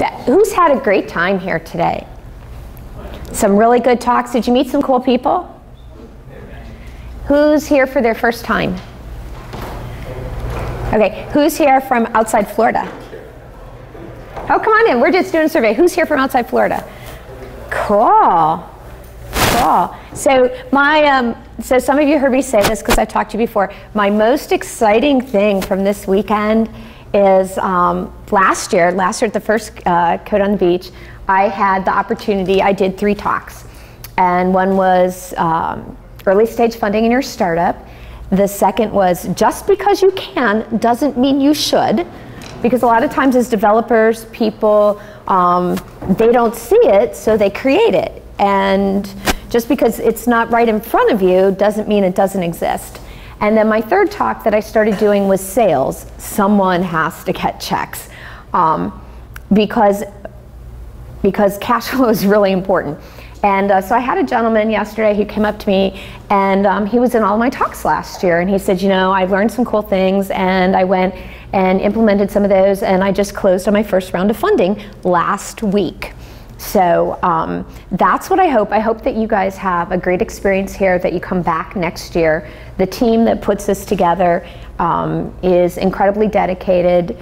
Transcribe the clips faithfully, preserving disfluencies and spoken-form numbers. that, who's had a great time here today? Some really good talks. Did you meet some cool people? Who's here for their first time? Okay, who's here from outside Florida? Oh, come on in, we're just doing a survey. Who's here from outside Florida? Cool, cool. So my, um, so some of you heard me say this because I've talked to you before. My most exciting thing from this weekend is um, last year, last year at the first uh, Code on the Beach, I had the opportunity, I did three talks. And one was um, early stage funding in your startup. The second was just because you can doesn't mean you should. Because a lot of times as developers, people, um, they don't see it, so they create it. And just because it's not right in front of you doesn't mean it doesn't exist. And then my third talk that I started doing was sales. Someone has to get checks. Um, because, because cash flow is really important. And uh, so I had a gentleman yesterday who came up to me, and um, he was in all my talks last year, and he said, you know, I learned some cool things, and I went and implemented some of those, and I just closed on my first round of funding last week. So um, that's what I hope. I hope that you guys have a great experience here, that you come back next year. The team that puts this together um, is incredibly dedicated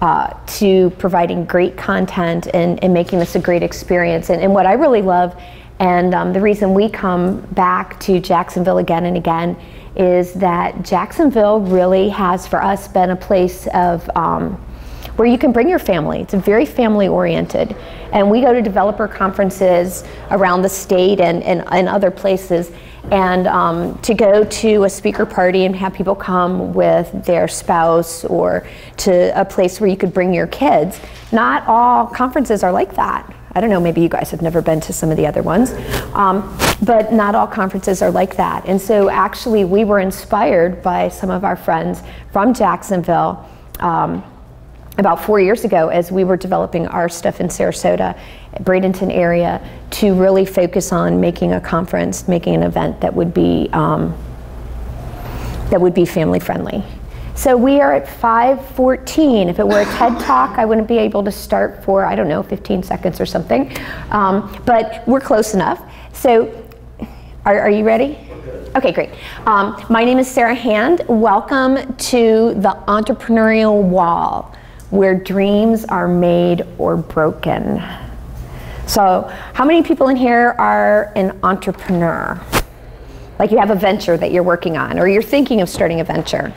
Uh, to providing great content and, and making this a great experience. And, and what I really love, and um, the reason we come back to Jacksonville again and again, is that Jacksonville really has for us been a place of um, where you can bring your family. It's very family oriented. And we go to developer conferences around the state and, and, and other places. And um, to go to a speaker party and have people come with their spouse, or to a place where you could bring your kids. Not all conferences are like that. I don't know, maybe you guys have never been to some of the other ones. Um, but not all conferences are like that. And so actually we were inspired by some of our friends from Jacksonville um, about four years ago as we were developing our stuff in Sarasota, Bradenton area, to really focus on making a conference, making an event that would be um, that would be family friendly. So we are at five fourteen. If it were a TED Talk, I wouldn't be able to start for, I don't know, fifteen seconds or something. Um, but we're close enough. So are, are you ready? Okay, great. Um, my name is Sarah Hand. Welcome to the Entrepreneurial Wall, where dreams are made or broken. So how many people in here are an entrepreneur? Like you have a venture that you're working on, or you're thinking of starting a venture.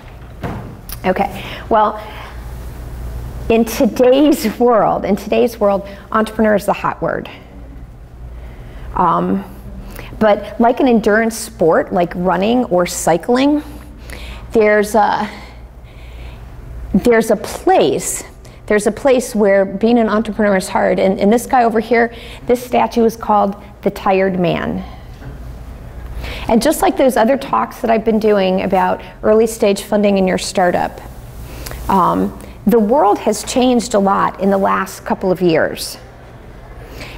Okay, well, in today's world, in today's world, entrepreneur is the hot word. Um, but like an endurance sport, like running or cycling, there's a, there's a place, there's a place where being an entrepreneur is hard. And, and this guy over here, this statue is called the Tired Man. And just like those other talks that I've been doing about early stage funding in your startup, um, the world has changed a lot in the last couple of years.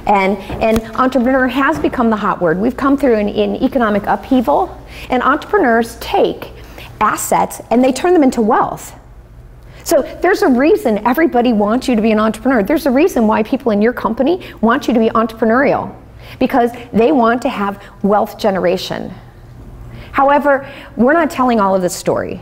And, and entrepreneur has become the hot word. We've come through an, an economic upheaval, and entrepreneurs take assets and they turn them into wealth. So there's a reason everybody wants you to be an entrepreneur. There's a reason why people in your company want you to be entrepreneurial, because they want to have wealth generation. However, we're not telling all of the story.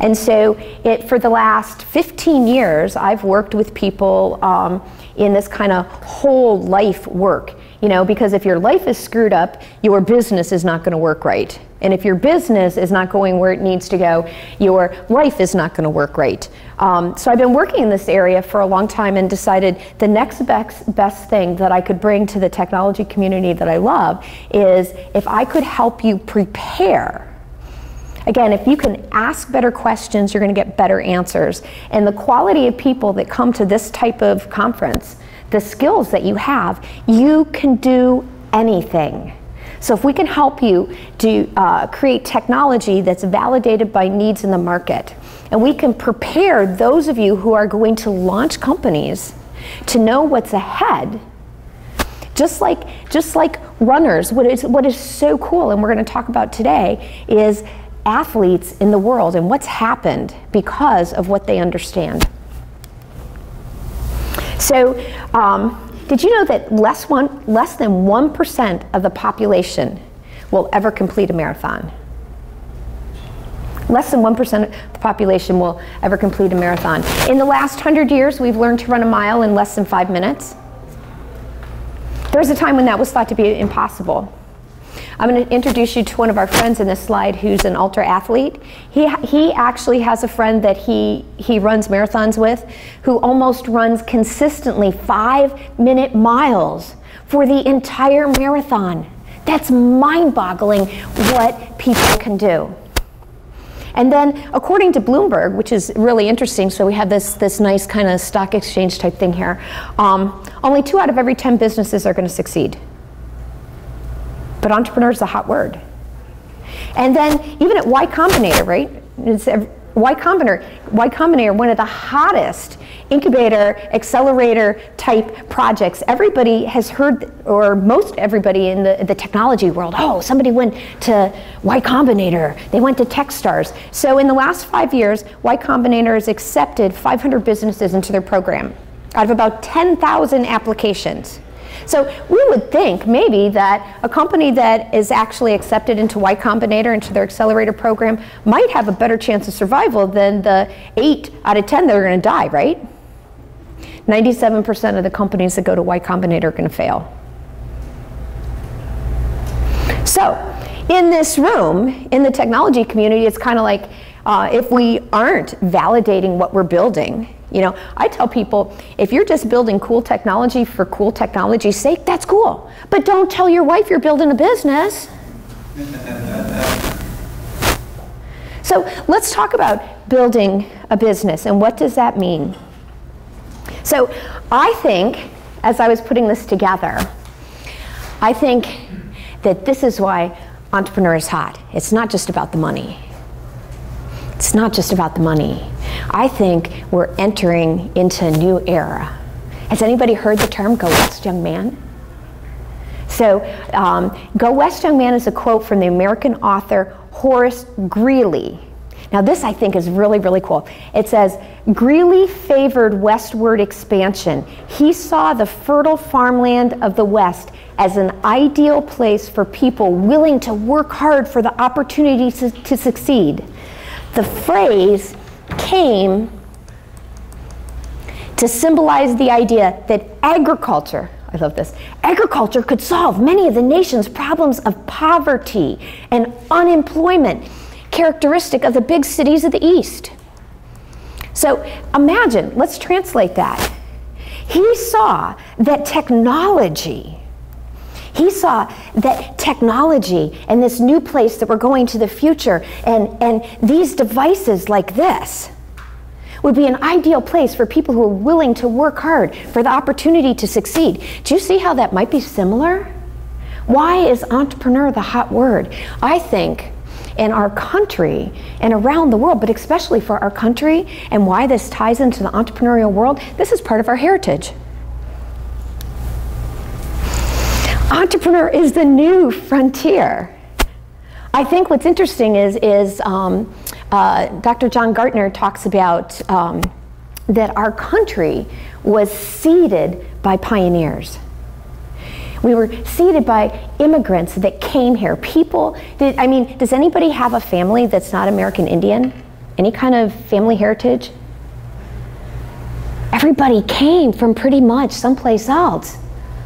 And so it, for the last fifteen years, I've worked with people um, in this kind of whole life work. You know, because if your life is screwed up, your business is not going to work right. And if your business is not going where it needs to go, your life is not going to work right. Um, so I've been working in this area for a long time and decided the next best, best thing that I could bring to the technology community that I love is if I could help you prepare. Again, if you can ask better questions, you're going to get better answers. And the quality of people that come to this type of conference, the skills that you have, you can do anything. So if we can help you to uh, create technology that's validated by needs in the market, and we can prepare those of you who are going to launch companies to know what's ahead, just like, just like runners, what is, what is so cool, and we're going to talk about today, is athletes in the world and what's happened because of what they understand. So um, did you know that less, one, less than one percent of the population will ever complete a marathon? Less than one percent of the population will ever complete a marathon. In the last hundred years, we've learned to run a mile in less than five minutes. There was a time when that was thought to be impossible. I'm going to introduce you to one of our friends in this slide who's an ultra athlete. He, he actually has a friend that he, he runs marathons with who almost runs consistently five-minute miles for the entire marathon. That's mind-boggling what people can do. And then, according to Bloomberg, which is really interesting, so we have this, this nice kind of stock exchange type thing here, um, only two out of every ten businesses are going to succeed. But entrepreneur is a hot word. And then even at Y Combinator, right? It's Y Combinator, Y Combinator, one of the hottest incubator, accelerator type projects. Everybody has heard, or most everybody in the, the technology world, oh, somebody went to Y Combinator. They went to Techstars. So in the last five years, Y Combinator has accepted five hundred businesses into their program out of about ten thousand applications. So we would think maybe that a company that is actually accepted into Y Combinator, into their accelerator program, might have a better chance of survival than the eight out of ten that are going to die, right? ninety-seven percent of the companies that go to Y Combinator are going to fail. So in this room, in the technology community, it's kind of like uh, if we aren't validating what we're building, you know, I tell people, if you're just building cool technology for cool technology's sake, that's cool. But don't tell your wife you're building a business. So let's talk about building a business and what does that mean? So I think, as I was putting this together, I think that this is why entrepreneur is hot. It's not just about the money. It's not just about the money. I think we're entering into a new era. Has anybody heard the term, Go West, Young Man? So, um, Go West, Young Man is a quote from the American author Horace Greeley. Now this, I think, is really, really cool. It says, Greeley favored westward expansion. He saw the fertile farmland of the West as an ideal place for people willing to work hard for the opportunity to, to succeed. The phrase came to symbolize the idea that agriculture, I love this, agriculture could solve many of the nation's problems of poverty and unemployment, characteristic of the big cities of the East. So imagine, let's translate that. He saw that technology He saw that technology and this new place that we're going to the future and, and these devices like this would be an ideal place for people who are willing to work hard for the opportunity to succeed. Do you see how that might be similar? Why is entrepreneur the hot word? I think in our country and around the world, but especially for our country and why this ties into the entrepreneurial world, this is part of our heritage. Entrepreneur is the new frontier. I think what's interesting is, is um, uh, Doctor John Gartner talks about um, that our country was seeded by pioneers. We were seeded by immigrants that came here. People, did, I mean, does anybody have a family that's not American Indian? Any kind of family heritage? Everybody came from pretty much someplace else.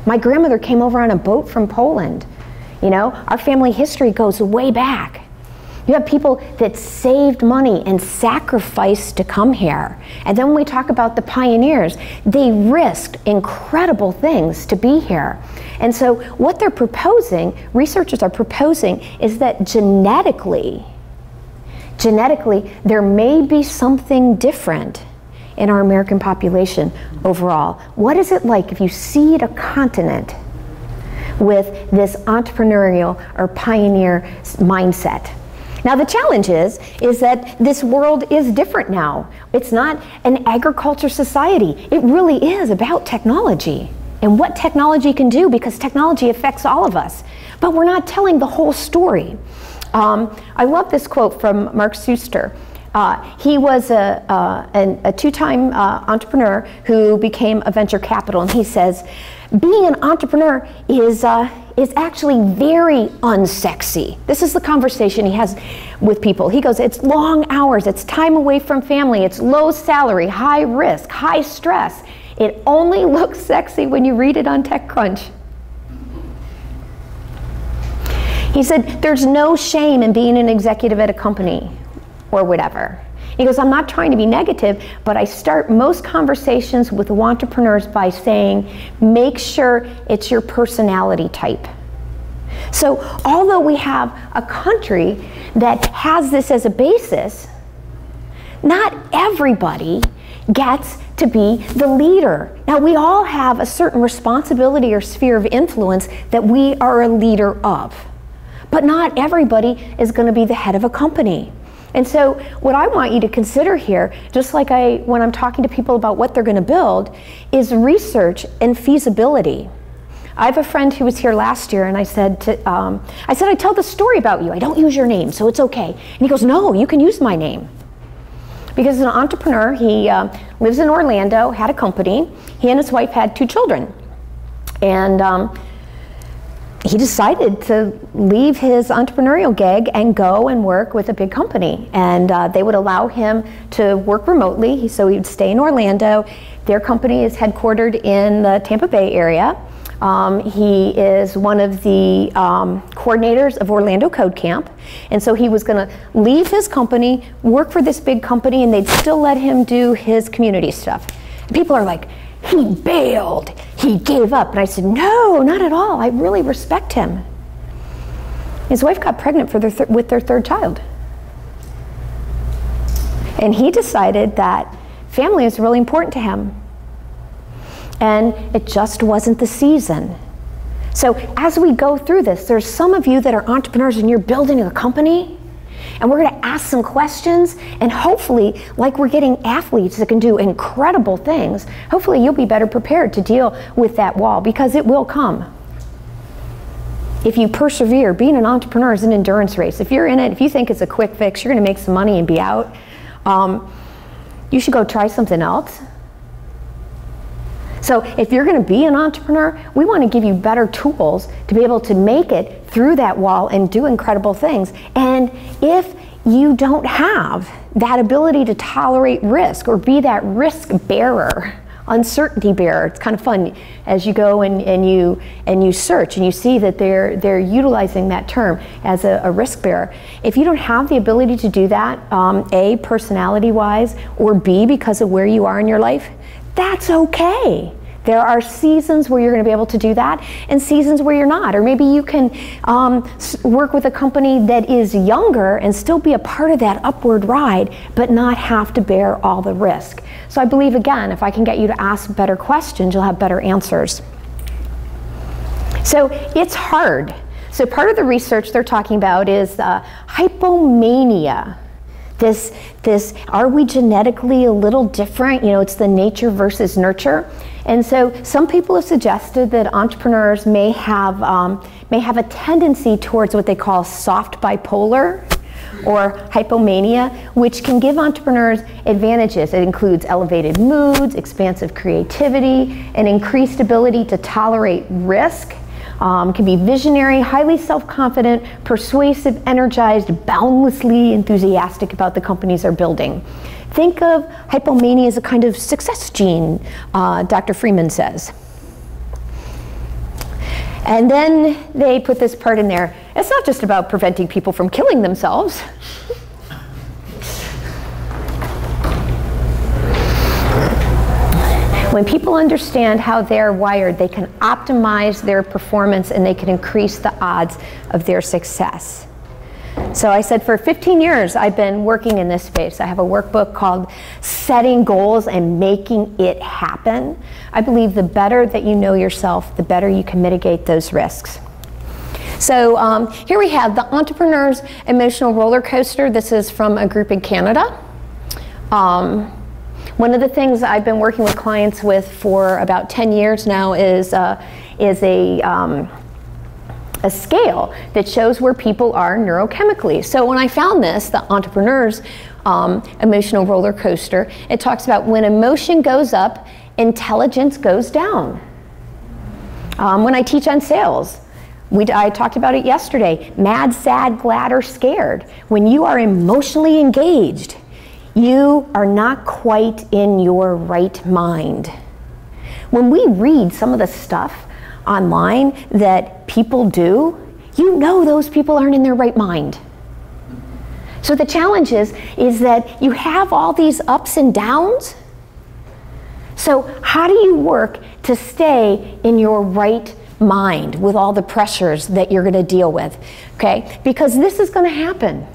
My grandmother came over on a boat from Poland. You know, our family history goes way back. You have people that saved money and sacrificed to come here. And then when we talk about the pioneers, they risked incredible things to be here. And so what they're proposing, researchers are proposing, is that genetically, genetically, there may be something different in our American population overall. What is it like if you seed a continent with this entrepreneurial or pioneer mindset? Now the challenge is, is that this world is different now. It's not an agriculture society. It really is about technology and what technology can do, because technology affects all of us. But we're not telling the whole story. Um, I love this quote from Mark Suster. Uh, he was a, uh, an, a two-time uh, entrepreneur who became a venture capital, and he says, being an entrepreneur is, uh, is actually very unsexy. This is the conversation he has with people. He goes, it's long hours, it's time away from family, it's low salary, high risk, high stress. It only looks sexy when you read it on TechCrunch. He said, there's no shame in being an executive at a company or whatever. He goes, I'm not trying to be negative, but I start most conversations with entrepreneurs by saying, make sure it's your personality type. So although we have a country that has this as a basis, not everybody gets to be the leader. Now, we all have a certain responsibility or sphere of influence that we are a leader of, but not everybody is going to be the head of a company. And so what I want you to consider here, just like I, when I'm talking to people about what they're going to build, is research and feasibility. I have a friend who was here last year, and I said, to, um, I said, I tell the story about you. I don't use your name, so it's okay. And he goes, no, you can use my name. Because as an entrepreneur, he uh, lives in Orlando, had a company. He and his wife had two children. And um, he decided to leave his entrepreneurial gig and go and work with a big company. And uh, they would allow him to work remotely, so he would stay in Orlando. Their company is headquartered in the Tampa Bay area. Um, he is one of the um, coordinators of Orlando Code Camp. And so he was gonna leave his company, work for this big company, and they'd still let him do his community stuff. And people are like, he bailed, he gave up. And I said, no, not at all. I really respect him. His wife got pregnant for their th with their third child. And he decided that family is really important to him. And it just wasn't the season. So as we go through this, there's some of you that are entrepreneurs and you're building a company, and we're gonna ask some questions, and hopefully, like we're getting athletes that can do incredible things, hopefully you'll be better prepared to deal with that wall, because it will come. If you persevere, being an entrepreneur is an endurance race. If you're in it, if you think it's a quick fix, you're gonna make some money and be out, um, you should go try something else. So if you're gonna be an entrepreneur, we wanna give you better tools to be able to make it through that wall and do incredible things. And if you don't have that ability to tolerate risk or be that risk bearer, uncertainty bearer, it's kind of fun as you go and, and, you, and you search and you see that they're, they're utilizing that term as a, a risk bearer. If you don't have the ability to do that, um, A, personality-wise, or B, because of where you are in your life, that's okay. There are seasons where you're going to be able to do that and seasons where you're not. Or maybe you can um, work with a company that is younger and still be a part of that upward ride, but not have to bear all the risk. So I believe, again, if I can get you to ask better questions, you'll have better answers. So it's hard. So part of the research they're talking about is uh, hypomania. This, this, are we genetically a little different? You know, it's the nature versus nurture. And so some people have suggested that entrepreneurs may have, um, may have a tendency towards what they call soft bipolar or hypomania, which can give entrepreneurs advantages. It includes elevated moods, expansive creativity, and increased ability to tolerate risk. Um, can be visionary, highly self-confident, persuasive, energized, boundlessly enthusiastic about the companies they're building. Think of hypomania as a kind of success gene, uh, Doctor Freeman says. And then they put this part in there. It's not just about preventing people from killing themselves. When people understand how they're wired, they can optimize their performance and they can increase the odds of their success. So I said for fifteen years, I've been working in this space. I have a workbook called Setting Goals and Making It Happen. I believe the better that you know yourself, the better you can mitigate those risks. So um, here we have the Entrepreneur's Emotional Roller Coaster. This is from a group in Canada. Um, One of the things I've been working with clients with for about ten years now is, uh, is a, um, a scale that shows where people are neurochemically. So when I found this, the entrepreneur's um, emotional roller coaster, it talks about when emotion goes up, intelligence goes down. Um, when I teach on sales, we, I talked about it yesterday, mad, sad, glad, or scared. When you are emotionally engaged, you are not quite in your right mind. When we read some of the stuff online that people do, you know those people aren't in their right mind. So the challenge is, is that you have all these ups and downs. So how do you work to stay in your right mind with all the pressures that you're going to deal with? Okay, because this is going to happen.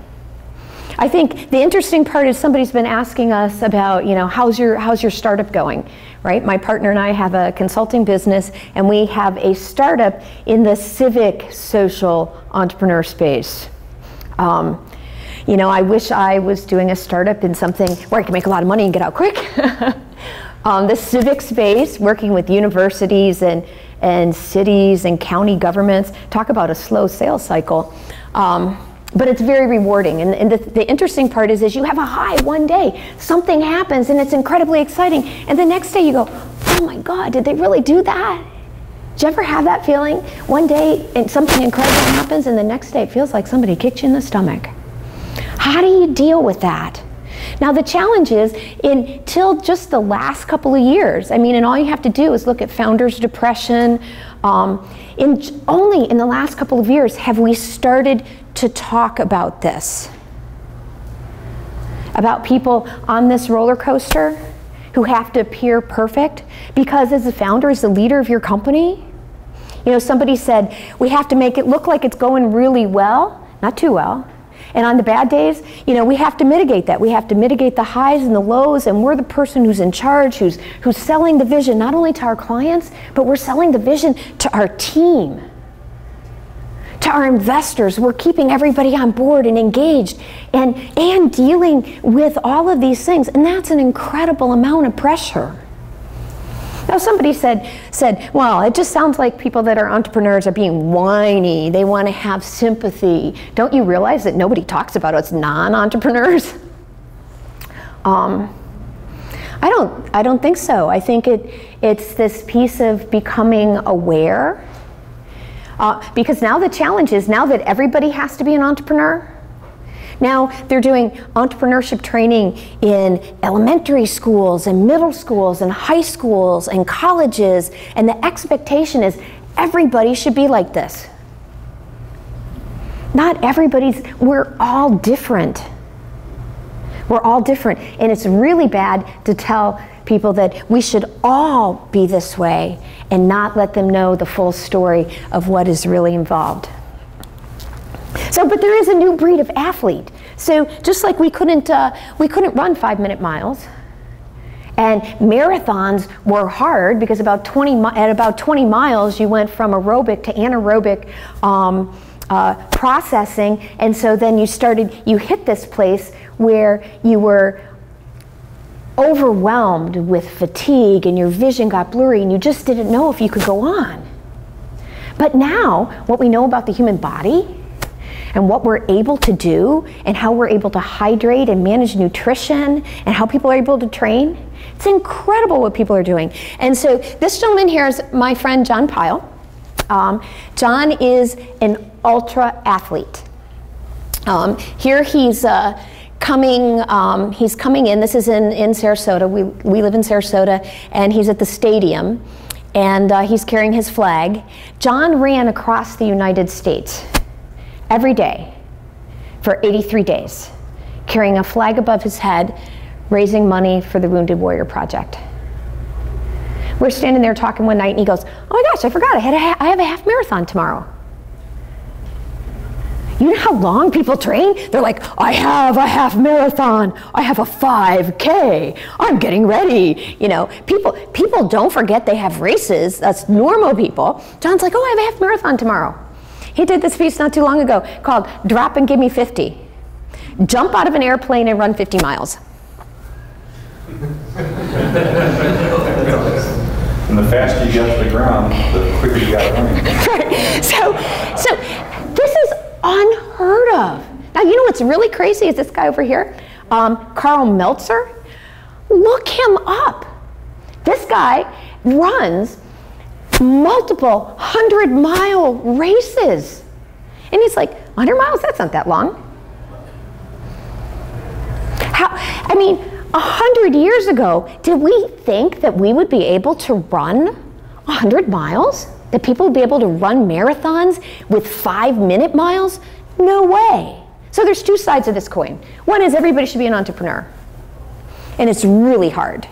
I think the interesting part is somebody's been asking us about, you know, how's your, how's your startup going, right? My partner and I have a consulting business, and we have a startup in the civic social entrepreneur space. Um, you know, I wish I was doing a startup in something where I could make a lot of money and get out quick. um, the civic space, working with universities and, and cities and county governments, talk about a slow sales cycle. Um, But it's very rewarding, and, and the, the interesting part is, is you have a high one day, something happens and it's incredibly exciting, and the next day you go, oh my God, did they really do that? Did you ever have that feeling? One day and something incredible happens, and the next day it feels like somebody kicked you in the stomach. How do you deal with that? Now the challenge is, until just the last couple of years, I mean, and all you have to do is look at founders' depression. Um, in, only in the last couple of years have we started to talk about this, about people on this roller coaster who have to appear perfect, because as a founder, as the leader of your company, you know, somebody said, we have to make it look like it's going really well, not too well, and on the bad days, you know, we have to mitigate that. We have to mitigate the highs and the lows, and we're the person who's in charge, who's, who's selling the vision, not only to our clients, but we're selling the vision to our team, to our investors. We're keeping everybody on board and engaged, and, and dealing with all of these things. And that's an incredible amount of pressure. Now somebody said, said, well, it just sounds like people that are entrepreneurs are being whiny. They want to have sympathy. Don't you realize that nobody talks about us non-entrepreneurs? Um, I don't, I don't think so. I think it, it's this piece of becoming aware. Uh, because now the challenge is, now that everybody has to be an entrepreneur, now they're doing entrepreneurship training in elementary schools and middle schools and high schools and colleges, and the expectation is everybody should be like this. Not everybody's, we're all different. We're all different, and it's really bad to tell people that we should all be this way and not let them know the full story of what is really involved. So, but there is a new breed of athlete. So just like we couldn't, uh, we couldn't run five-minute miles, and marathons were hard because about twenty, at about twenty miles you went from aerobic to anaerobic um, uh, processing, and so then you started, you hit this place where you were overwhelmed with fatigue and your vision got blurry and you just didn't know if you could go on. But now, what we know about the human body and what we're able to do and how we're able to hydrate and manage nutrition and how people are able to train, it's incredible what people are doing. And so this gentleman here is my friend John Pyle. Um, John is an ultra athlete. Um, here he's uh, coming, um, he's coming in, this is in, in Sarasota, we, we live in Sarasota, and he's at the stadium, and uh, he's carrying his flag. John ran across the United States every day for eighty-three days, carrying a flag above his head, raising money for the Wounded Warrior Project. We're standing there talking one night, and he goes, oh my gosh, I forgot, I, had a I have a half marathon tomorrow. You know how long people train? They're like, I have a half marathon, I have a five K, I'm getting ready. You know, people, people don't forget they have races, that's normal people. John's like, oh, I have a half marathon tomorrow. He did this piece not too long ago called Drop and Give Me fifty. Jump out of an airplane and run fifty miles. In the the faster you get to the ground, the quicker you got running. Right. So, so this is unheard of. Now, you know what's really crazy is this guy over here, um, Carl Meltzer. Look him up. This guy runs multiple hundred-mile races. And he's like, hundred miles? That's not that long. How, I mean, a hundred years ago, did we think that we would be able to run a hundred miles? That people would be able to run marathons with five-minute miles? No way. So there's two sides of this coin. One is everybody should be an entrepreneur. And it's really hard.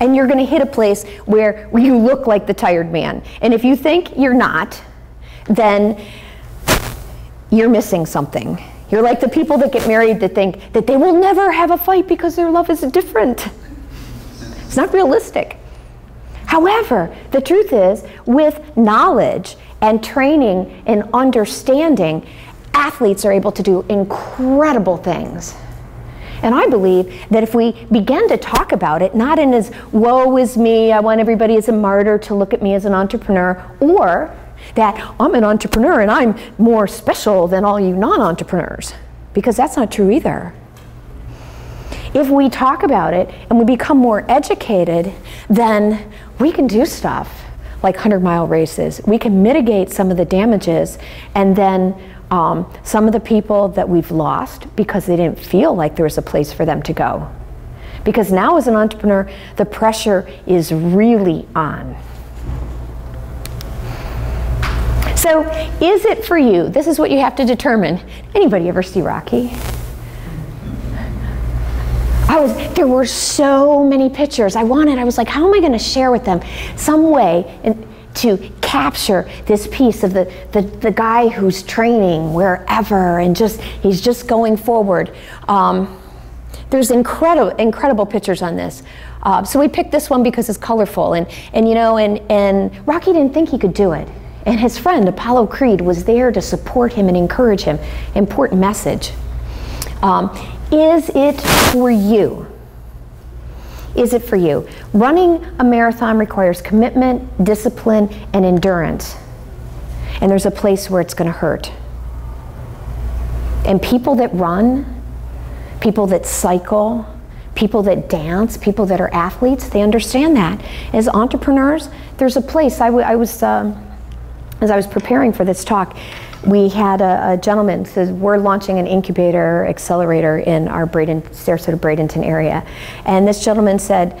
And you're going to hit a place where you look like the tired man. And if you think you're not, then you're missing something. You're like the people that get married that think that they will never have a fight because their love is different. It's not realistic. However, the truth is, with knowledge and training and understanding, athletes are able to do incredible things. And I believe that if we begin to talk about it, not in as woe is me, I want everybody as a martyr to look at me as an entrepreneur, or that I'm an entrepreneur and I'm more special than all you non-entrepreneurs, because that's not true either. If we talk about it and we become more educated, then we can do stuff like hundred-mile races. We can mitigate some of the damages, and then um, some of the people that we've lost because they didn't feel like there was a place for them to go. Because now as an entrepreneur, the pressure is really on. So, is it for you? This is what you have to determine. Anybody ever see Rocky? I was, there were so many pictures I wanted. I was like, how am I going to share with them some way in, to capture this piece of the, the, the guy who's training wherever and just, he's just going forward. Um, there's incredible, incredible pictures on this. Uh, so we picked this one because it's colorful, and, and you know, and, and Rocky didn't think he could do it. And his friend, Apollo Creed, was there to support him and encourage him. Important message. Um, is it for you? Is it for you? Running a marathon requires commitment, discipline, and endurance. And there's a place where it's going to hurt. And people that run, people that cycle, people that dance, people that are athletes, they understand that. As entrepreneurs, there's a place. I, w I was... Um, As I was preparing for this talk, we had a, a gentleman who says, we're launching an incubator accelerator in our Braden, Sarasota Bradenton area. And this gentleman said,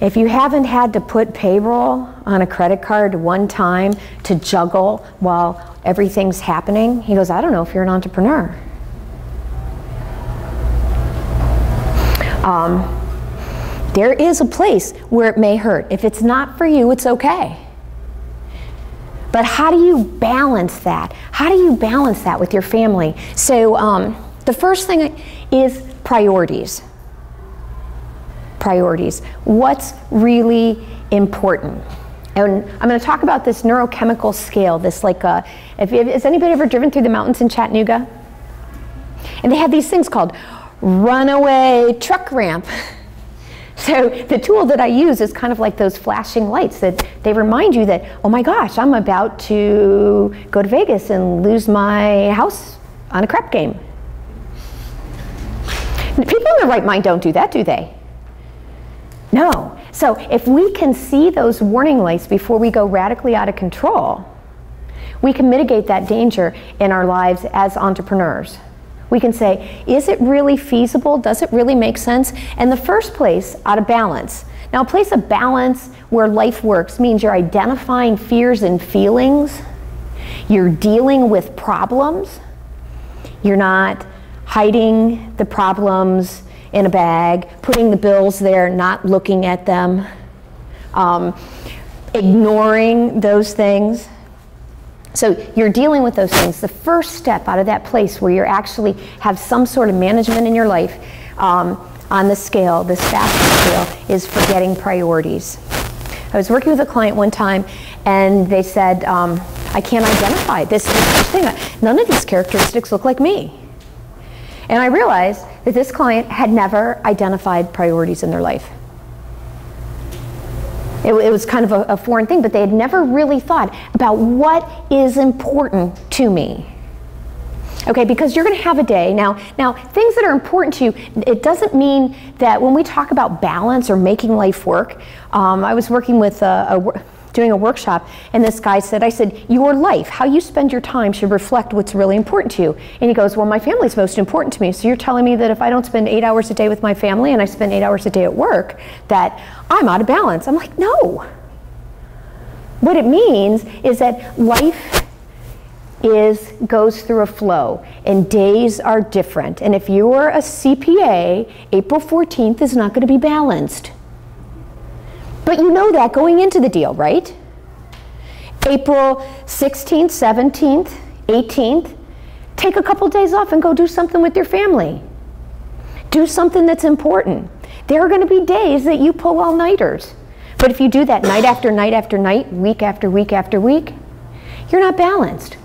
if you haven't had to put payroll on a credit card one time to juggle while everything's happening, he goes, I don't know if you're an entrepreneur. Um, there is a place where it may hurt. If it's not for you, it's okay. But how do you balance that? How do you balance that with your family? So um, the first thing is priorities. Priorities. What's really important? And I'm going to talk about this neurochemical scale. This like, uh, if, if, has anybody ever driven through the mountains in Chattanooga? And they have these things called runaway truck ramp. So the tool that I use is kind of like those flashing lights that they remind you that, oh my gosh, I'm about to go to Vegas and lose my house on a crap game. People in their right mind don't do that, do they? No. So if we can see those warning lights before we go radically out of control, we can mitigate that danger in our lives as entrepreneurs. We can say, is it really feasible? Does it really make sense? And the first place, out of balance. Now, a place of balance where life works means you're identifying fears and feelings. You're dealing with problems. You're not hiding the problems in a bag, putting the bills there, not looking at them, um, ignoring those things. So you're dealing with those things. The first step out of that place where you actually have some sort of management in your life um, on the scale, this FASTER scale, is forgetting priorities. I was working with a client one time, and they said, um, I can't identify this, this thing. None of these characteristics look like me. And I realized that this client had never identified priorities in their life. It, it was kind of a, a foreign thing, but they had never really thought about what is important to me. Okay, because you're going to have a day. Now, now, things that are important to you, it doesn't mean that when we talk about balance or making life work, um, I was working with a, a doing a workshop, and this guy said, I said, your life, how you spend your time should reflect what's really important to you. And he goes, well, my family's most important to me, so you're telling me that if I don't spend eight hours a day with my family and I spend eight hours a day at work, that I'm out of balance. I'm like, no. What it means is that life is goes through a flow, and days are different. And if you're a C P A, April fourteenth is not going to be balanced. But you know that going into the deal, right? April sixteenth, seventeenth, eighteenth, take a couple days off and go do something with your family. Do something that's important. There are going to be days that you pull all-nighters. But if you do that night after night after night, week after week after week, you're not balanced.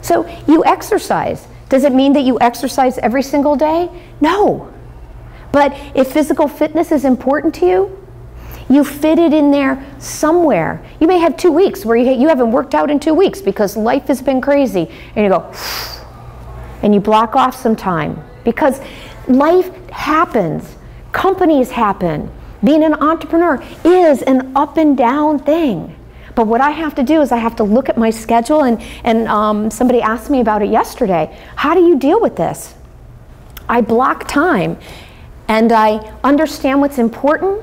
So you exercise. Does it mean that you exercise every single day? No. But if physical fitness is important to you, you fit it in there somewhere. You may have two weeks where you, you haven't worked out in two weeks because life has been crazy. And you go, and you block off some time. Because life happens. Companies happen. Being an entrepreneur is an up and down thing. But what I have to do is I have to look at my schedule. And, and um, somebody asked me about it yesterday. How do you deal with this? I block time. And I understand what's important.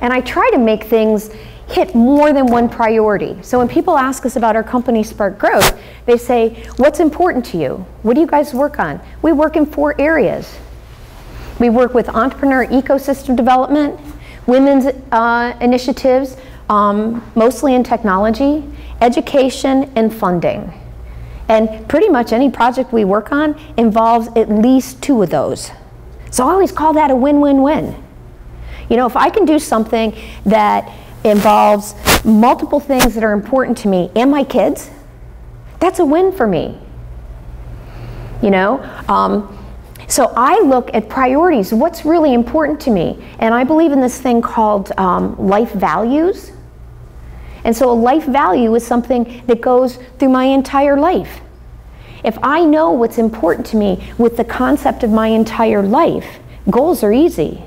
And I try to make things hit more than one priority. So when people ask us about our company, Spark Growth, they say, what's important to you? What do you guys work on? We work in four areas. We work with entrepreneur ecosystem development, women's uh, initiatives, um, mostly in technology, education, and funding. And pretty much any project we work on involves at least two of those. So I always call that a win-win-win. You know, if I can do something that involves multiple things that are important to me and my kids, that's a win for me. You know, um, so I look at priorities, what's really important to me. And I believe in this thing called um, life values. And so a life value is something that goes through my entire life. If I know what's important to me with the concept of my entire life, goals are easy.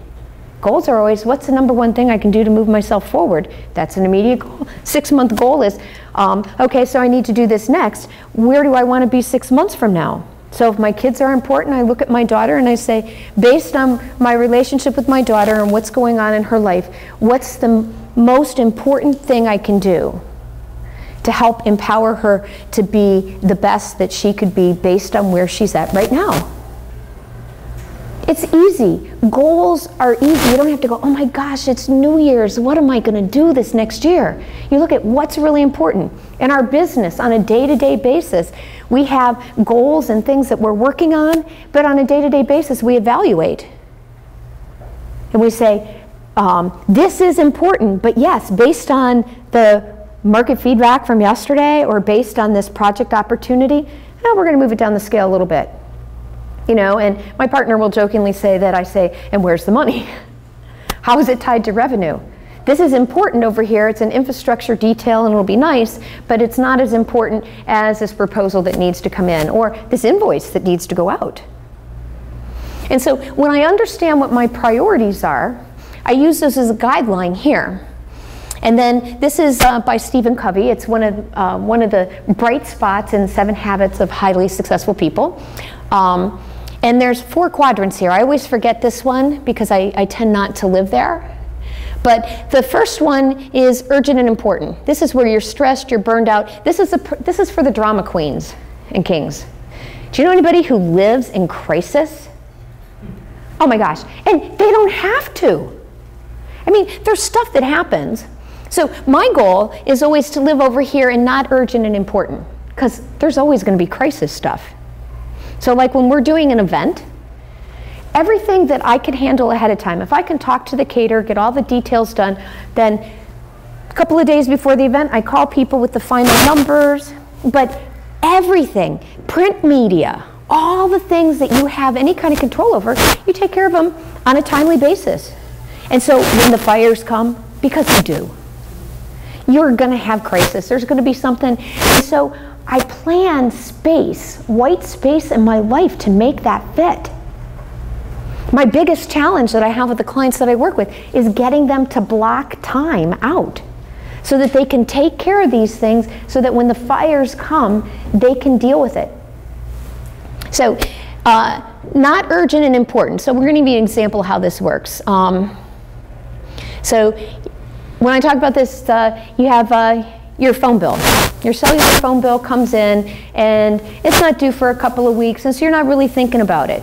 Goals are always, what's the number one thing I can do to move myself forward? That's an immediate goal. Six-month goal is, um, okay, so I need to do this next. Where do I want to be six months from now? So if my kids are important, I look at my daughter and I say, based on my relationship with my daughter and what's going on in her life, what's the most important thing I can do to help empower her to be the best that she could be based on where she's at right now? It's easy. Goals are easy. You don't have to go, oh my gosh, it's New Year's. What am I going to do this next year? You look at what's really important. In our business, on a day-to-day basis, we have goals and things that we're working on, but on a day-to-day basis, we evaluate. And we say, um, this is important, but yes, based on the market feedback from yesterday or based on this project opportunity, eh, we're going to move it down the scale a little bit. You know, and my partner will jokingly say that I say, and where's the money? How is it tied to revenue? This is important over here. It's an infrastructure detail and it'll be nice, but it's not as important as this proposal that needs to come in or this invoice that needs to go out. And so when I understand what my priorities are, I use this as a guideline here. And then this is uh, by Stephen Covey. It's one of, uh, one of the bright spots in Seven Habits of Highly Successful People. Um, And there's four quadrants here. I always forget this one because I, I tend not to live there. But the first one is urgent and important. This is where you're stressed, you're burned out. This is, a, this is for the drama queens and kings. Do you know anybody who lives in crisis? Oh my gosh. And they don't have to. I mean, there's stuff that happens. So my goal is always to live over here and not urgent and important, because there's always going to be crisis stuff. So like when we're doing an event, everything that I could handle ahead of time, if I can talk to the caterer, get all the details done, then a couple of days before the event, I call people with the final numbers. But everything, print media, all the things that you have any kind of control over, you take care of them on a timely basis. And so when the fires come, because you do, you're going to have crisis. There's going to be something. And so I plan space, white space in my life to make that fit. My biggest challenge that I have with the clients that I work with is getting them to block time out so that they can take care of these things so that when the fires come, they can deal with it. So uh, not urgent and important. So we're going to give you an example of how this works. Um, so when I talk about this, uh, you have uh, your phone bill. Your cellular phone bill comes in and it's not due for a couple of weeks, and so you're not really thinking about it.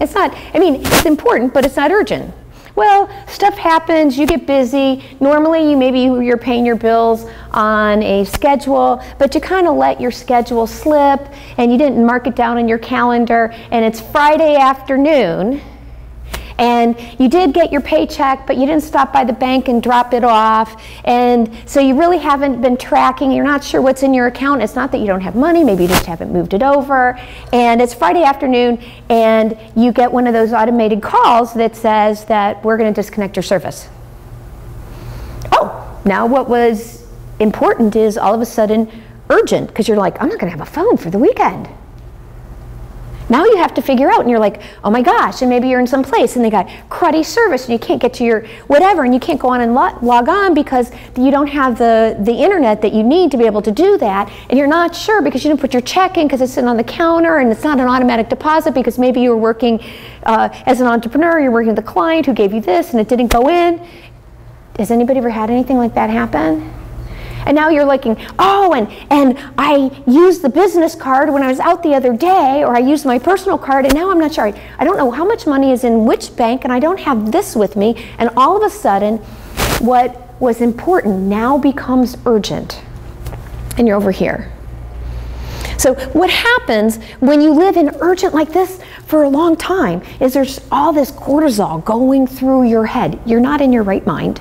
It's not, I mean, it's important, but it's not urgent. Well, stuff happens, you get busy. Normally, you maybe you're paying your bills on a schedule, but you kind of let your schedule slip and you didn't mark it down in your calendar, and it's Friday afternoon, and you did get your paycheck, but you didn't stop by the bank and drop it off, and so you really haven't been tracking. You're not sure what's in your account. It's not that you don't have money. Maybe you just haven't moved it over, and it's Friday afternoon, and you get one of those automated calls that says that we're going to disconnect your service. Oh, now what was important is all of a sudden urgent, because you're like, I'm not going to have a phone for the weekend. Now you have to figure out, and you're like, oh my gosh, and maybe you're in some place and they got cruddy service and you can't get to your whatever, and you can't go on and lo log on because you don't have the, the internet that you need to be able to do that, and you're not sure because you didn't put your check in because it's sitting on the counter and it's not an automatic deposit because maybe you were working uh, as an entrepreneur, you're working with a client who gave you this and it didn't go in. Has anybody ever had anything like that happen? And now you're like, oh, and, and I used the business card when I was out the other day, or I used my personal card, and now I'm not sure. I, I don't know how much money is in which bank, and I don't have this with me. And all of a sudden, what was important now becomes urgent. And you're over here. So what happens when you live in urgent like this for a long time is there's all this cortisol going through your head. You're not in your right mind.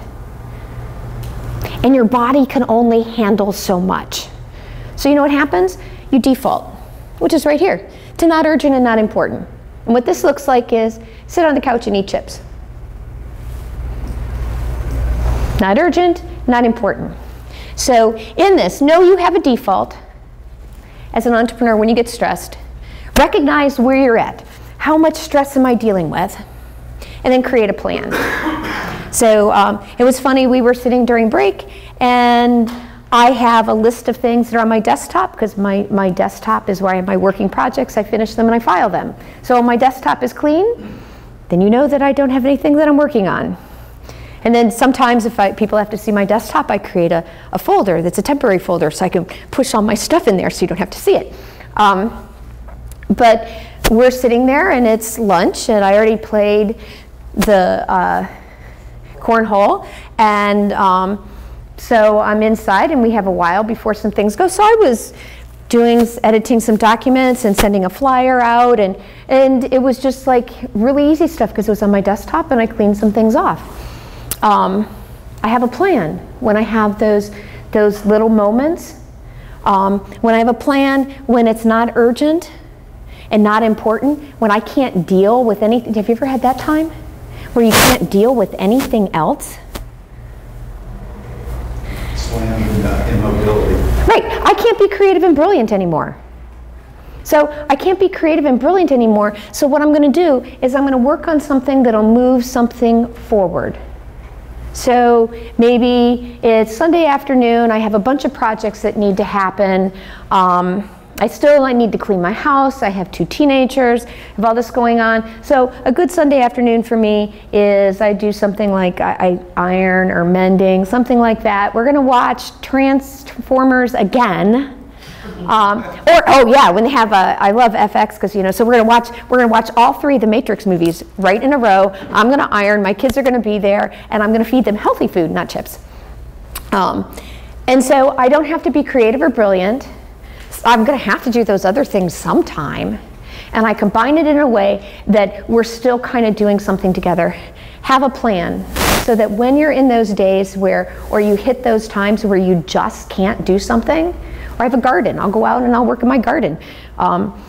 And your body can only handle so much. So you know what happens? You default, which is right here, to not urgent and not important. And what this looks like is sit on the couch and eat chips. Not urgent, not important. So in this, know you have a default as an entrepreneur when you get stressed. Recognize where you're at. How much stress am I dealing with? And then create a plan. So um, it was funny, we were sitting during break, and I have a list of things that are on my desktop, because my, my desktop is where I have my working projects. I finish them and I file them. So when my desktop is clean, then you know that I don't have anything that I'm working on. And then sometimes if I, people have to see my desktop, I create a, a folder that's a temporary folder so I can push all my stuff in there so you don't have to see it. Um, but we're sitting there and it's lunch, and I already played the uh, cornhole, and um, so I'm inside and we have a while before some things go. So I was doing, editing some documents and sending a flyer out, and, and it was just like really easy stuff because it was on my desktop and I cleaned some things off. Um, I have a plan when I have those, those little moments. Um, when I have a plan when it's not urgent and not important, when I can't deal with anything. Have you ever had that time where you can't deal with anything else? Slam uh, immobility. Right, I can't be creative and brilliant anymore. So I can't be creative and brilliant anymore, so what I'm gonna do is I'm gonna work on something that'll move something forward. So maybe it's Sunday afternoon, I have a bunch of projects that need to happen. Um, I still I need to clean my house, I have two teenagers, I have all this going on. So a good Sunday afternoon for me is I do something like I, I iron or mending, something like that. We're gonna watch Transformers again. Um, or, oh yeah, when they have a, I love F X because, you know, so we're gonna watch, we're gonna watch all three of the Matrix movies right in a row. I'm gonna iron, my kids are gonna be there, and I'm gonna feed them healthy food, not chips. Um, and so I don't have to be creative or brilliant. I'm going to have to do those other things sometime, and I combine it in a way that we're still kind of doing something together. Have a plan so that when you're in those days where, or you hit those times where you just can't do something, or I have a garden, I'll go out and I'll work in my garden. Um,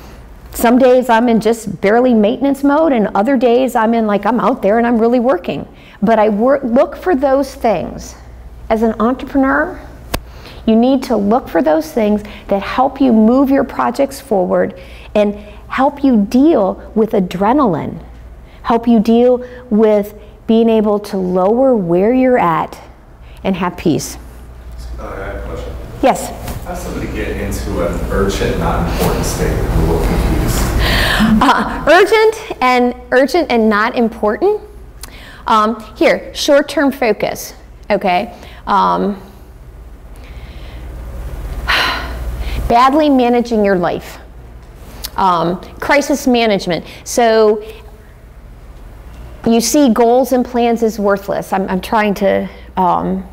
some days I'm in just barely maintenance mode, and other days I'm in like I'm out there and I'm really working. But I work, look for those things. As an entrepreneur, You need to look for those things that help you move your projects forward and help you deal with adrenaline, help you deal with being able to lower where you're at and have peace. Uh, I have a question. Yes? How does somebody get into an urgent, not important state? I'm a little confused. Uh, urgent and urgent and not important? Um, here, short-term focus, okay? Um, badly managing your life. Um, crisis management. So you see goals and plans as worthless. I'm, I'm trying to, um,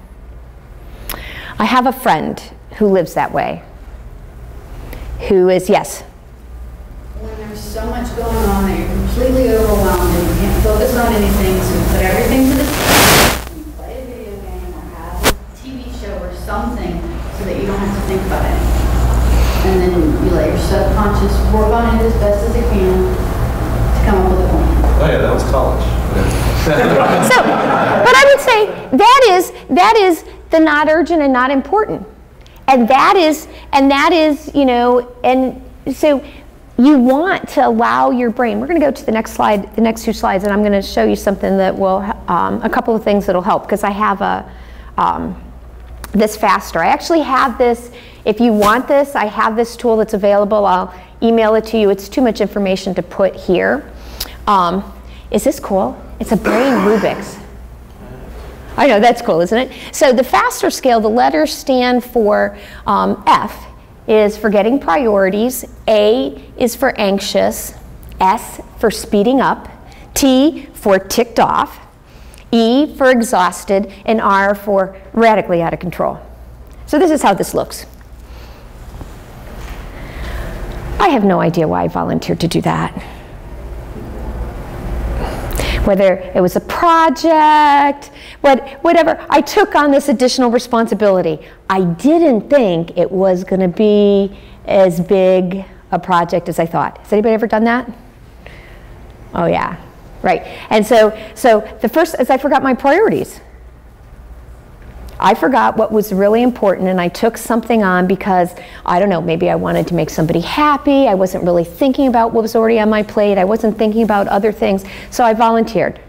I have a friend who lives that way, who is, yes? When there's so much going on and you're completely overwhelmed and you can't focus on anything, so you put everything to the side and play a video game or have a T V show or something so that you don't have to think about anything. And then you let your subconscious work on it as best as it can to come up with a plan. Oh yeah, that was college. So, but I would say that is, that is the not urgent and not important. And that is, and that is, you know, and so you want to allow your brain. We're going to go to the next slide, the next two slides, and I'm going to show you something that will, um, a couple of things that'll help, because I have a, um, this FASTER. I actually have this, if you want this, I have this tool that's available. I'll email it to you. It's too much information to put here. Um, is this cool? It's a brain Rubik's. I know, that's cool, isn't it? So the FASTER scale, the letters stand for um, F is for getting priorities, A is for anxious, S for speeding up, T for ticked off, E for exhausted, and R for radically out of control. So this is how this looks. I have no idea why I volunteered to do that. Whether it was a project, what, whatever, I took on this additional responsibility. I didn't think it was going to be as big a project as I thought. Has anybody ever done that? Oh yeah, right. And so, so the first is I forgot my priorities. I forgot what was really important, and I took something on because, I don't know, maybe I wanted to make somebody happy. I wasn't really thinking about what was already on my plate. I wasn't thinking about other things, so I volunteered.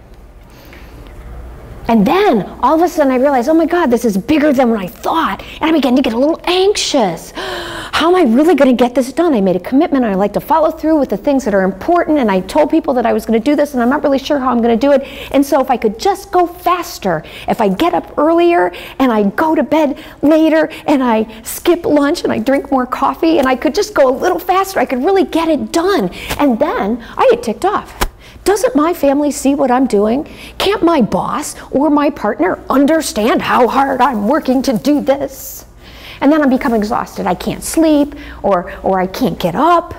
And then, all of a sudden, I realized, oh my God, this is bigger than what I thought, and I began to get a little anxious. How am I really going to get this done? I made a commitment, and I like to follow through with the things that are important, and I told people that I was going to do this, and I'm not really sure how I'm going to do it. And so if I could just go faster, if I get up earlier, and I go to bed later, and I skip lunch, and I drink more coffee, and I could just go a little faster, I could really get it done. And then I get ticked off. Doesn't my family see what I'm doing? Can't my boss or my partner understand how hard I'm working to do this? And then I become exhausted. I can't sleep, or, or I can't get up.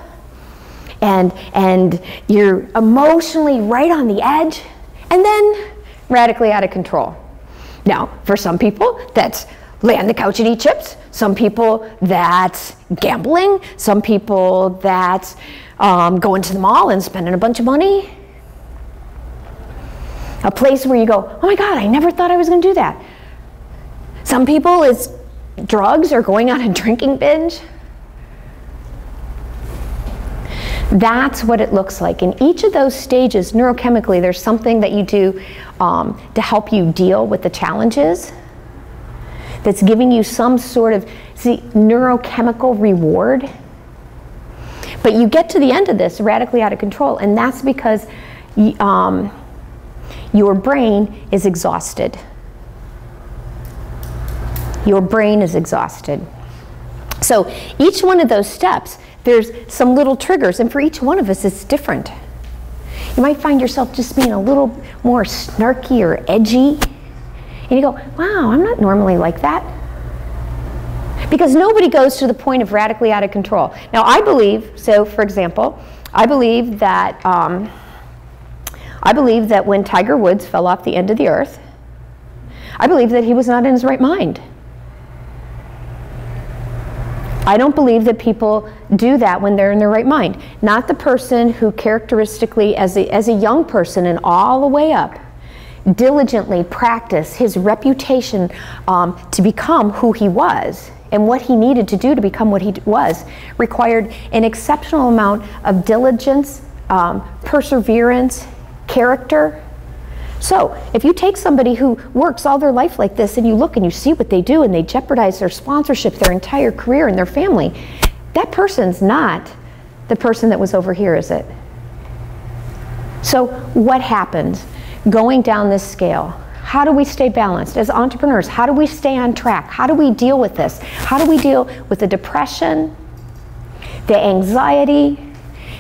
And, and you're emotionally right on the edge. And then radically out of control. Now, for some people, that's lay on the couch and eat chips. Some people, that's gambling. Some people, that's um, going to the mall and spending a bunch of money. A place where you go, oh my God, I never thought I was going to do that. Some people, it's drugs or going on a drinking binge. That's what it looks like. In each of those stages, neurochemically, there's something that you do um, to help you deal with the challenges that's giving you some sort of, see, neurochemical reward. But you get to the end of this radically out of control, and that's because um, your brain is exhausted. Your brain is exhausted. So each one of those steps, there's some little triggers, and for each one of us, it's different. You might find yourself just being a little more snarky or edgy, and you go, wow, I'm not normally like that. Because nobody goes to the point of radically out of control. Now, I believe, so for example, I believe that, um, I believe that when Tiger Woods fell off the end of the earth, I believe that he was not in his right mind. I don't believe that people do that when they're in their right mind. Not the person who characteristically, as a, as a young person and all the way up, diligently practice his reputation um, to become who he was, and what he needed to do to become what he was required an exceptional amount of diligence, um, perseverance, character. So if you take somebody who works all their life like this and you look and you see what they do and they jeopardize their sponsorship, their entire career and their family, that person's not the person that was over here, is it? So what happens going down this scale? How do we stay balanced as entrepreneurs? How do we stay on track? How do we deal with this? How do we deal with the depression, the anxiety,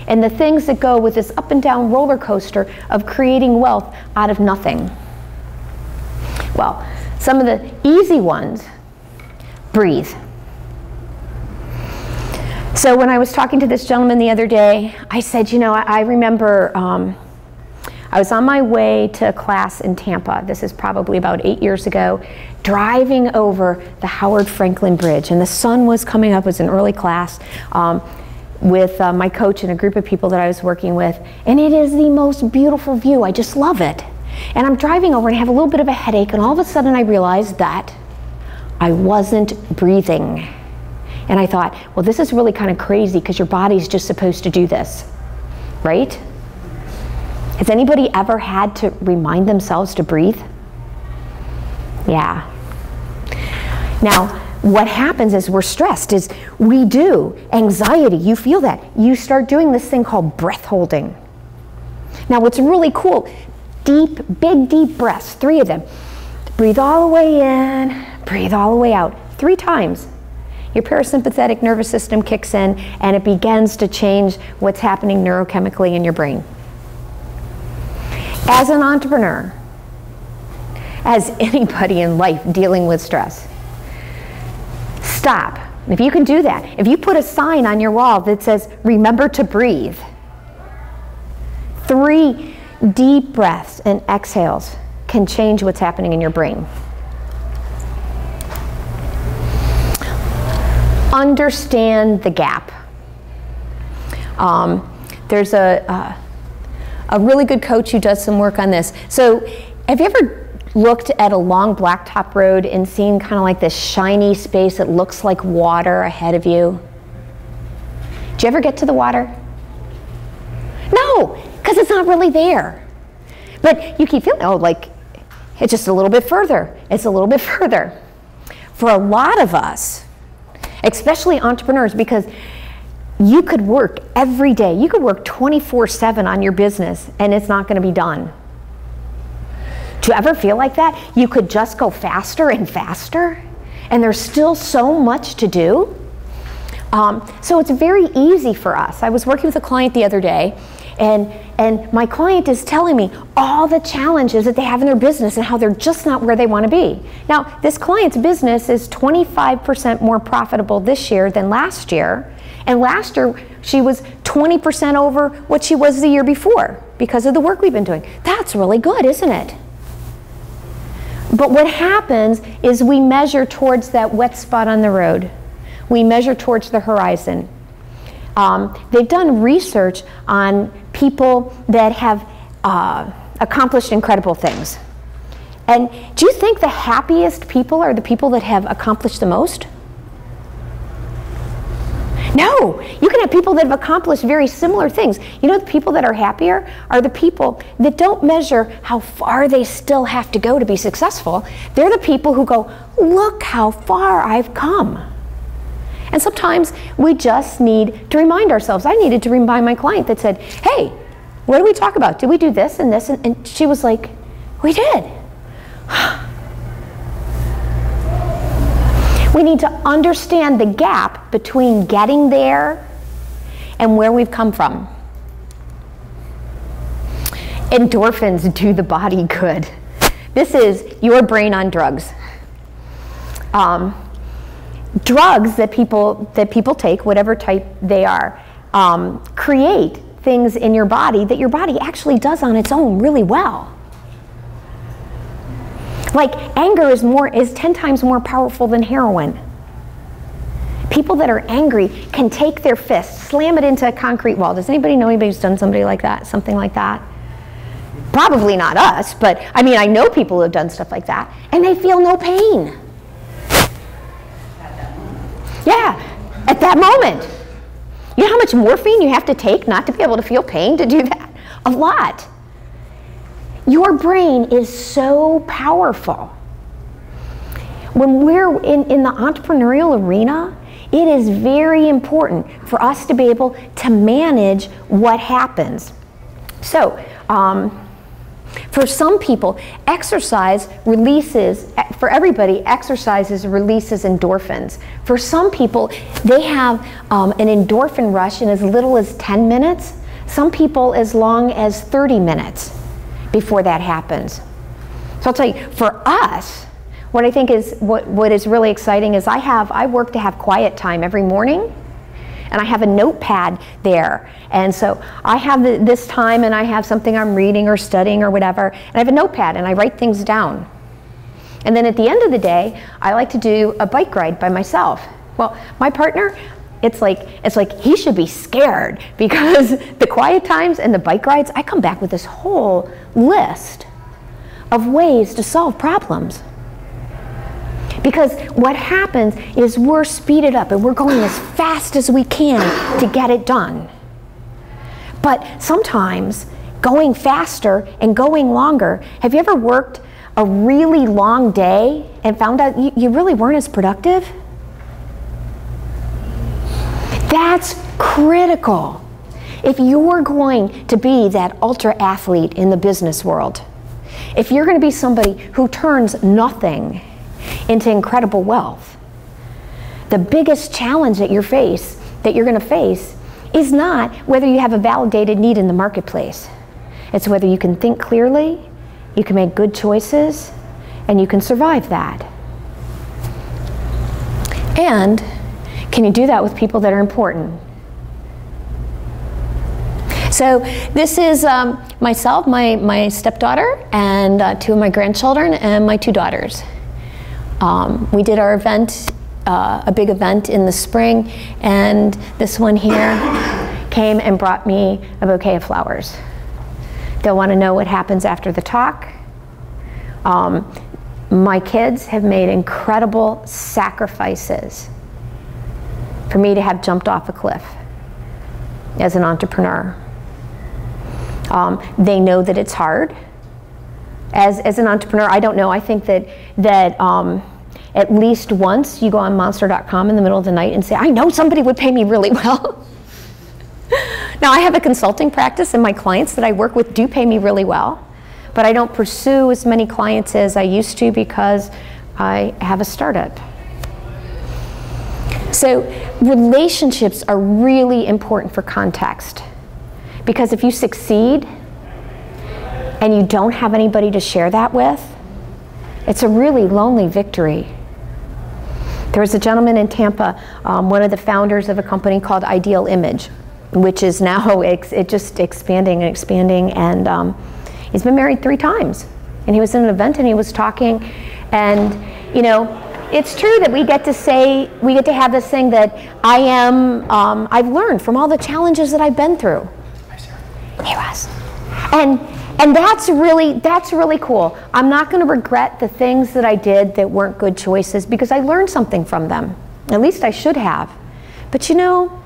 and the things that go with this up and down roller coaster of creating wealth out of nothing? Well, some of the easy ones, breathe. So when I was talking to this gentleman the other day, I said, you know, I, I remember um, I was on my way to a class in Tampa. This is probably about eight years ago, driving over the Howard Franklin Bridge, and the sun was coming up. It was an early class um, with uh, my coach and a group of people that I was working with, and it is the most beautiful view. I just love it. And I'm driving over and I have a little bit of a headache, and all of a sudden I realized that I wasn't breathing. And I thought, well, this is really kind of crazy because your body's just supposed to do this, right? Has anybody ever had to remind themselves to breathe? Yeah. Now, what happens is we're stressed, is we do, anxiety, you feel that. You start doing this thing called breath holding. Now, what's really cool, deep, big, deep breaths, three of them. Breathe all the way in, breathe all the way out, three times. Your parasympathetic nervous system kicks in and it begins to change what's happening neurochemically in your brain. As an entrepreneur, as anybody in life dealing with stress, stop. If you can do that, if you put a sign on your wall that says, remember to breathe, three deep breaths and exhales can change what's happening in your brain. Understand the gap. Um, there's a, uh, a really good coach who does some work on this. So have you ever looked at a long blacktop road and seen kind of like this shiny space that looks like water ahead of you? Do you ever get to the water? No, because it's not really there. But you keep feeling, oh, like it's just a little bit further. It's a little bit further. For a lot of us, especially entrepreneurs, because you could work every day. You could work twenty-four seven on your business and it's not going to be done. Do you ever feel like that? You could just go faster and faster and there's still so much to do. Um, so it's very easy for us. I was working with a client the other day and, and my client is telling me all the challenges that they have in their business and how they're just not where they want to be. Now, this client's business is twenty-five percent more profitable this year than last year. And last year, she was twenty percent over what she was the year before because of the work we've been doing. That's really good, isn't it? But what happens is we measure towards that wet spot on the road. We measure towards the horizon. Um, they've done research on people that have uh, accomplished incredible things. And do you think the happiest people are the people that have accomplished the most? No, you can have people that have accomplished very similar things. You know, the people that are happier are the people that don't measure how far they still have to go to be successful. They're the people who go, look how far I've come. And sometimes we just need to remind ourselves. I needed to remind my client that said, hey, what do we talk about? Did we do this and this? And, and she was like, we did. We need to understand the gap between getting there and where we've come from. Endorphins do the body good. This is your brain on drugs. Um, drugs that people, that people take, whatever type they are, um, create things in your body that your body actually does on its own really well. Like anger is more is ten times more powerful than heroin. People that are angry can take their fist, slam it into a concrete wall. Does anybody know anybody who's done somebody like that, something like that? Probably not us, but I mean, I know people who have done stuff like that, and they feel no pain. Yeah, at that moment. You know how much morphine you have to take not to be able to feel pain to do that? A lot. Your brain is so powerful. When we're in, in the entrepreneurial arena, it is very important for us to be able to manage what happens. So, um, for some people, exercise releases, for everybody, exercises releases endorphins. For some people, they have um, an endorphin rush in as little as ten minutes. Some people as long as thirty minutes before that happens. So I'll tell you, for us, what I think is, what, what is really exciting is I have, I work to have quiet time every morning. And I have a notepad there. And so I have the, this time, and I have something I'm reading or studying or whatever, and I have a notepad and I write things down. And then at the end of the day, I like to do a bike ride by myself. Well, my partner, it's like, it's like he should be scared, because the quiet times and the bike rides, I come back with this whole list of ways to solve problems. Because what happens is we're speeded up and we're going as fast as we can to get it done. But sometimes going faster and going longer, have you ever worked a really long day and found out you, you really weren't as productive? That's critical if you're going to be that ultra athlete in the business world. If you're going to be somebody who turns nothing into incredible wealth. The biggest challenge that you face, that you're going to face, is not whether you have a validated need in the marketplace. It's whether you can think clearly, you can make good choices, and you can survive that. And can you do that with people that are important? So this is um, myself, my, my stepdaughter, and uh, two of my grandchildren, and my two daughters. Um, we did our event, uh, a big event in the spring, and this one here came and brought me a bouquet of flowers. They'll want to know what happens after the talk. Um, my kids have made incredible sacrifices for me to have jumped off a cliff as an entrepreneur. Um, they know that it's hard. As, as an entrepreneur, I don't know, I think that, that um, at least once you go on monster dot com in the middle of the night and say, I know somebody would pay me really well. Now, I have a consulting practice, and my clients that I work with do pay me really well, but I don't pursue as many clients as I used to because I have a startup. So relationships are really important for context, because if you succeed, and you don't have anybody to share that with, it's a really lonely victory. There was a gentleman in Tampa, um, one of the founders of a company called Ideal Image, which is now ex it just expanding and expanding, and um, he's been married three times. And he was in an event and he was talking, and you know, it's true that we get to say, we get to have this thing that I am, um, I've learned from all the challenges that I've been through. Hey, Ross. And, And that's really, that's really cool. I'm not going to regret the things that I did that weren't good choices, because I learned something from them. At least I should have. But you know,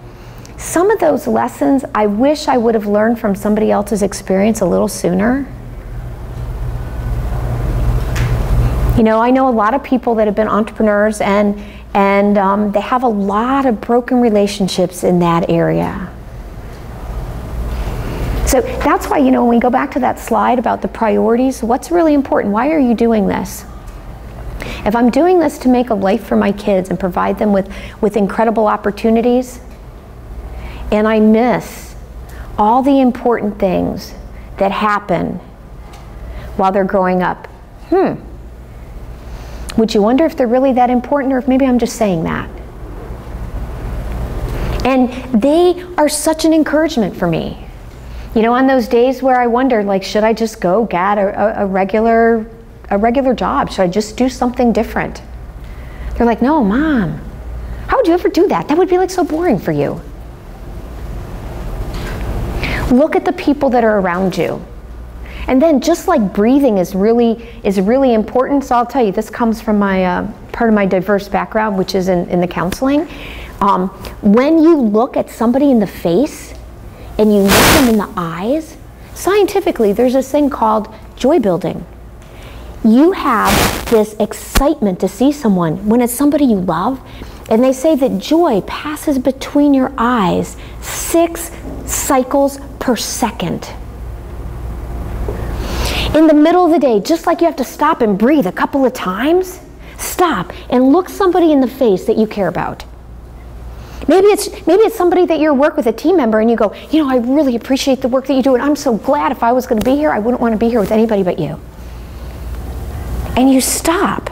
some of those lessons I wish I would have learned from somebody else's experience a little sooner. You know, I know a lot of people that have been entrepreneurs, and, and um, they have a lot of broken relationships in that area. So that's why, you know, when we go back to that slide about the priorities, what's really important? Why are you doing this? If I'm doing this to make a life for my kids and provide them with, with incredible opportunities, and I miss all the important things that happen while they're growing up, hmm, would you wonder if they're really that important, or if maybe I'm just saying that? And they are such an encouragement for me. You know, on those days where I wonder, like, should I just go get a, a, regular, a regular job? Should I just do something different? They're like, no, Mom, how would you ever do that? That would be like so boring for you. Look at the people that are around you. And then just like breathing is really is really important. So I'll tell you, this comes from my uh, part of my diverse background, which is in, in the counseling. Um, when you look at somebody in the face and you look them in the eyes, scientifically there's this thing called joy building. You have this excitement to see someone when it's somebody you love, and they say that joy passes between your eyes six cycles per second. In the middle of the day, just like you have to stop and breathe a couple of times, stop and look somebody in the face that you care about. Maybe it's, maybe it's somebody that you work with, a team member, and you go, you know, I really appreciate the work that you do, and I'm so glad. If I was going to be here, I wouldn't want to be here with anybody but you. And you stop.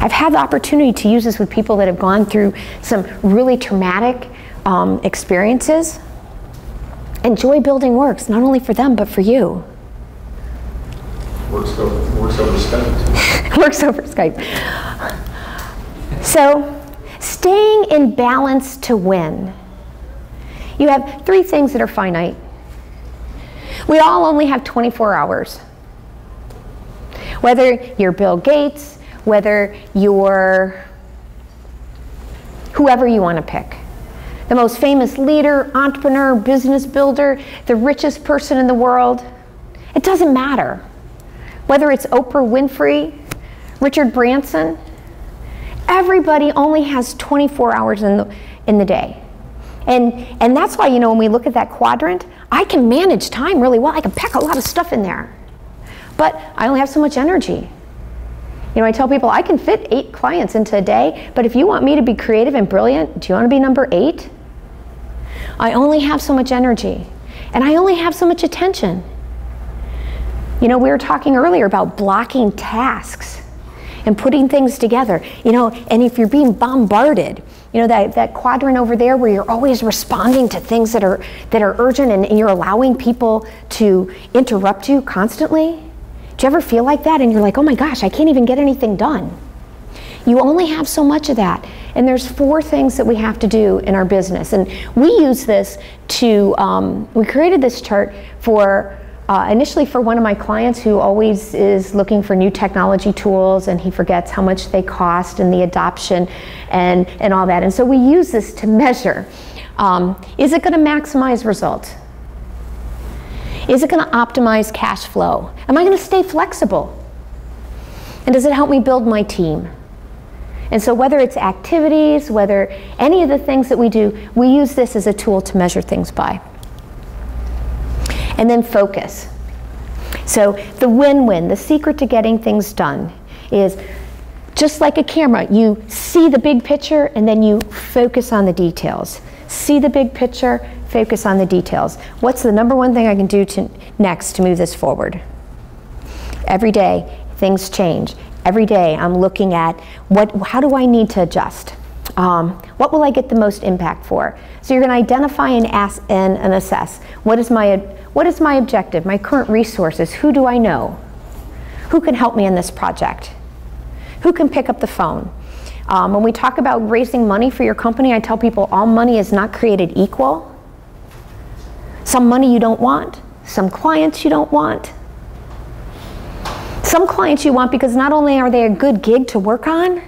I've had the opportunity to use this with people that have gone through some really traumatic um, experiences. And joy building works, not only for them, but for you. Works over, works over Skype. Works over Skype. So, staying in balance to win. You have three things that are finite. We all only have twenty-four hours. Whether you're Bill Gates, whether you're whoever you want to pick. The most famous leader, entrepreneur, business builder, the richest person in the world. It doesn't matter. Whether it's Oprah Winfrey, Richard Branson, everybody only has twenty-four hours in the, in the day. And, and that's why, you know, when we look at that quadrant, I can manage time really well. I can pack a lot of stuff in there. But I only have so much energy. You know, I tell people I can fit eight clients into a day, but if you want me to be creative and brilliant, do you want to be number eight? I only have so much energy, and I only have so much attention. You know, we were talking earlier about blocking tasks and putting things together. You know, and if you're being bombarded, you know, that, that quadrant over there where you're always responding to things that are, that are urgent, and, and you're allowing people to interrupt you constantly. Do you ever feel like that and you're like, oh my gosh, I can't even get anything done? You only have so much of that. And there's four things that we have to do in our business. And we use this to, um, we created this chart for, uh, initially for one of my clients who always is looking for new technology tools, and he forgets how much they cost and the adoption and, and all that. And so we use this to measure, um, is it going to maximize results? Is it going to optimize cash flow? Am I going to stay flexible? And does it help me build my team? And so whether it's activities, whether any of the things that we do, we use this as a tool to measure things by. And then focus. So the win-win, the secret to getting things done is just like a camera. You see the big picture and then you focus on the details. See the big picture, focus on the details. What's the number one thing I can do to, next to move this forward? Every day, things change. Every day, I'm looking at what, how do I need to adjust? Um, what will I get the most impact for? So you're going to identify and, ask and, and assess. What is my, what is my objective, my current resources? Who do I know? Who can help me in this project? Who can pick up the phone? Um, when we talk about raising money for your company, I tell people all money is not created equal. Some money you don't want, some clients you don't want. Some clients you want because not only are they a good gig to work on,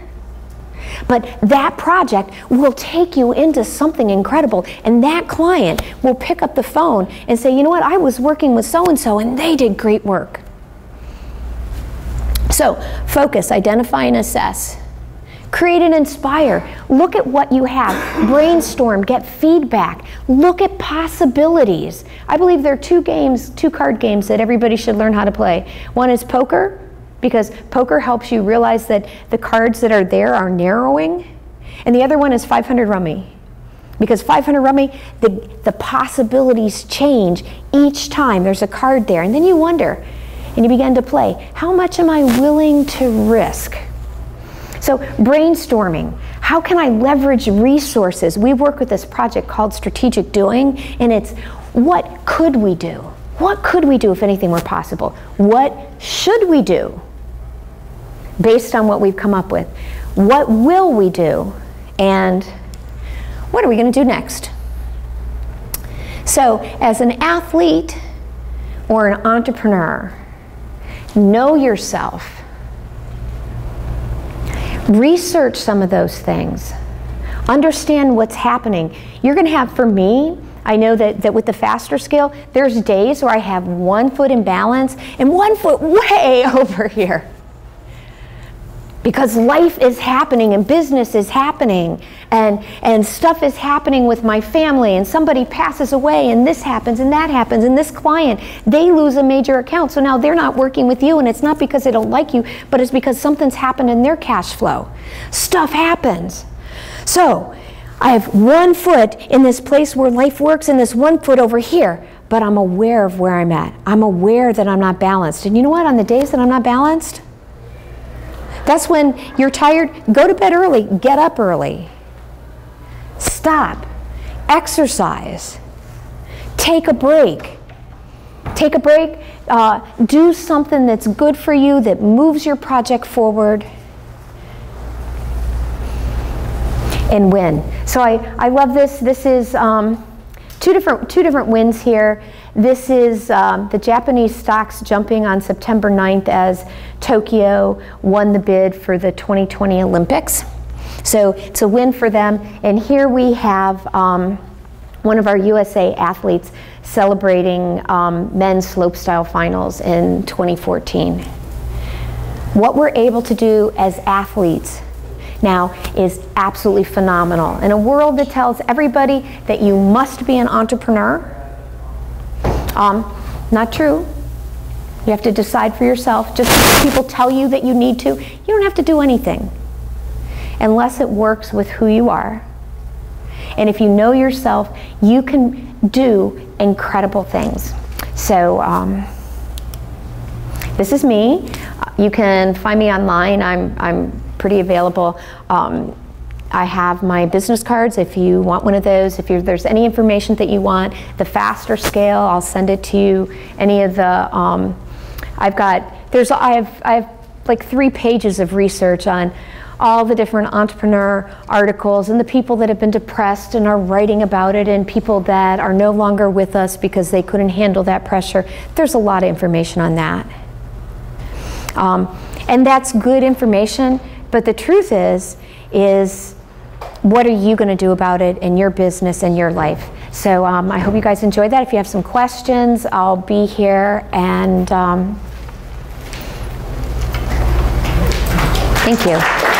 but that project will take you into something incredible, and that client will pick up the phone and say, you know what, I was working with so-and-so and they did great work. So focus, identify and assess. Create and inspire. Look at what you have. Brainstorm. Get feedback. Look at possibilities. I believe there are two games, two card games that everybody should learn how to play. One is poker, because poker helps you realize that the cards that are there are narrowing. And the other one is five hundred rummy. Because five hundred rummy, the, the possibilities change each time there's a card there. And then you wonder, and you begin to play, how much am I willing to risk? So brainstorming, how can I leverage resources? We work with this project called Strategic Doing, and it's what could we do? What could we do if anything were possible? What should we do based on what we've come up with? What will we do? And what are we going to do next? So as an athlete, or an entrepreneur, know yourself. Research some of those things. Understand what's happening. You're going to have, for me, I know that, that with the FASTER scale, there's days where I have one foot in balance and one foot way over here. Because life is happening and business is happening and, and stuff is happening with my family and somebody passes away and this happens and that happens and this client, they lose a major account. So now they're not working with you, and it's not because they don't like you, but it's because something's happened in their cash flow. Stuff happens. So I have one foot in this place where life works and this one foot over here, but I'm aware of where I'm at. I'm aware that I'm not balanced. And you know what? On the days that I'm not balanced, that's when you're tired. Go to bed early. Get up early. Stop. Exercise. Take a break. Take a break. Uh, do something that's good for you, that moves your project forward. And win. So I, I love this. This is um, two different, two different wins here. This is um, the Japanese stocks jumping on September ninth as Tokyo won the bid for the twenty twenty Olympics. So it's a win for them. And here we have um, one of our U S A athletes celebrating um, men's slopestyle finals in twenty fourteen. What we're able to do as athletes now is absolutely phenomenal. In a world that tells everybody that you must be an entrepreneur, Um, not true. You have to decide for yourself. Just because people tell you that you need to, you don't have to do anything unless it works with who you are. And if you know yourself, you can do incredible things. So um, this is me. You can find me online. I'm, I'm pretty available. Um, I have my business cards if you want one of those. If you're, there's any information that you want, the FASTER scale, I'll send it to you. Any of the, um, I've got, there's, I have, I have like three pages of research on all the different entrepreneur articles and the people that have been depressed and are writing about it and people that are no longer with us because they couldn't handle that pressure. There's a lot of information on that. Um, and that's good information, but the truth is, is what are you going to do about it in your business and your life? So um, I hope you guys enjoyed that. If you have some questions, I'll be here, and um, thank you.